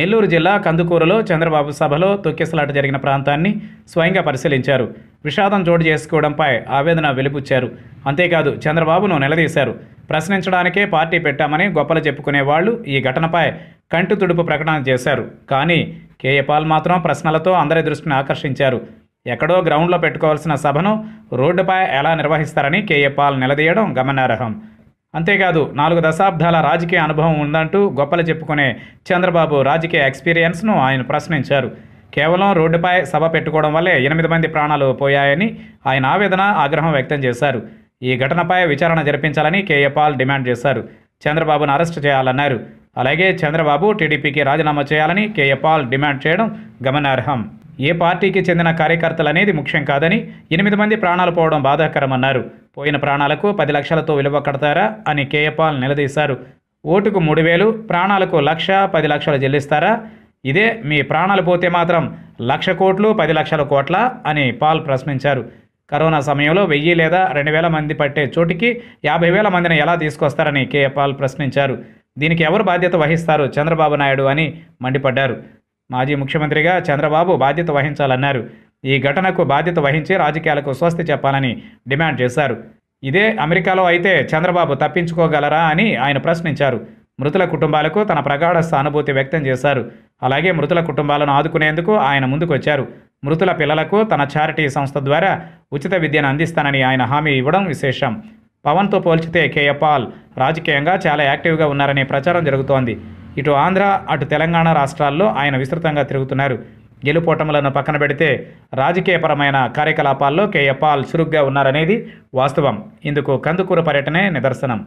Nellore jilla Kandukuralo Chandrababu sabhalo tokkesalata jarigina ప్రాంతాన్ని స్వయంగా పరిశీలించారు. విషాదం జోడి చేసుకోవడంపై ఆవేదన వెలిబుచ్చారు. అంతే కాదు చంద్రబాబును నిలదీశారు. ప్రశ్నించడానికే పార్టీ పెట్టామని గొప్పలు చెప్పుకునే వాళ్ళు ఈ ఘటనపై కంటి తుడుపు ప్రకటన చేశారు. కానీ K.A. Paul మాత్రం ప్రశ్నలతో అందరి దృష్టిని ఆకర్షించారు. ఎక్కడో గ్రౌండ్లో పెట్టుకోవాల్సిన సభను రోడ్డుపై ఎలా నిర్వహిస్తారని K.A. Paul నిలదీయడం గమనార్హం. అంతేకాదు 4 దశాబ్దాల రాజకీయ అనుభవం ఉందంటూ గొప్పలు చెప్పుకునే చంద్రబాబు రాజకీయ ఎక్స్పీరియన్స్ను ఆయన ప్రశ్నించారు. కేవలం రోడ్డుపై సభ పెట్టుకోవడం వల్లే 8 మంది ప్రాణాలు పోయాయని ఆయన ఆవేదన ఆగ్రహం వ్యక్తం చేశారు. ఈ ఘటనపై విచారణ జరిపించాలని K.A. Paul డిమాండ్ చేశారు. చంద్రబాబును అరెస్టు చేయాలన్నారు. అలాగే చంద్రబాబు టీడీపీకి రాజీనామా చేయాలని K.A. Paul డిమాండ్ చేయడం గమనార్హం. ఏ పార్టీకి చెందిన కార్యకర్తలనేది ముఖ్యం కాదని 8 మంది ప్రాణాలు పోవడం బాధాకరమన్నారు. పోయిన ప్రాణాలకు 10 లక్షలతో విలువ కడతారా అని K.A. Paul నిలదీశారు. ఓటుకు 3,000, ప్రాణాలకు 1,00,000, 10 లక్షలు చెల్లిస్తారా? ఇదే మీ ప్రాణాలు పోతే మాత్రం 1,00,000 కోట్లు, 10 లక్షల కోట్ల అని Paul ప్రశ్నించారు. కరోనా సమయంలో 1,000 లేదా 2,000 మంది పట్టే చోటికి 50,000 మందిని ఎలా తీసుకొస్తారని K.A. Paul ప్రశ్నించారు. దీనికి ఎవరు బాధ్యత వహిస్తారు చంద్రబాబు నాయుడు అని మండిపడ్డారు. మాజీ ముఖ్యమంత్రిగా చంద్రబాబు బాధ్యత వహించాలన్నారు. ఈ ఘటనకు బాధ్యత వహించి రాజకీయాలకు స్వస్తి చెప్పాలని డిమాండ్ చేశారు. ఇదే అమెరికాలో అయితే చంద్రబాబు తప్పించుకోగలరా అని ఆయన ప్రశ్నించారు. మృతుల కుటుంబాలకు తన ప్రగాఢ సానుభూతి వ్యక్తం చేశారు. అలాగే మృతుల కుటుంబాలను ఆదుకునేందుకు ఆయన ముందుకొచ్చారు. మృతుల పిల్లలకు తన చారిటీ సంస్థ ద్వారా ఉచిత విద్యను అందిస్తానని ఆయన హామీ ఇవ్వడం విశేషం. పవన్తో పోల్చితే K.A. Paul రాజకీయంగా చాలా యాక్టివ్గా ఉన్నారనే ప్రచారం జరుగుతోంది. ఇటు ఆంధ్ర అటు తెలంగాణ రాష్ట్రాల్లో ఆయన విస్తృతంగా తిరుగుతున్నారు. గెలుపోటములను పక్కన పెడితే రాజకీయపరమైన కార్యకలాపాల్లో K.A. Paul చురుగ్గా ఉన్నారనేది వాస్తవం. ఇందుకు కందుకూరు పర్యటనే నిదర్శనం.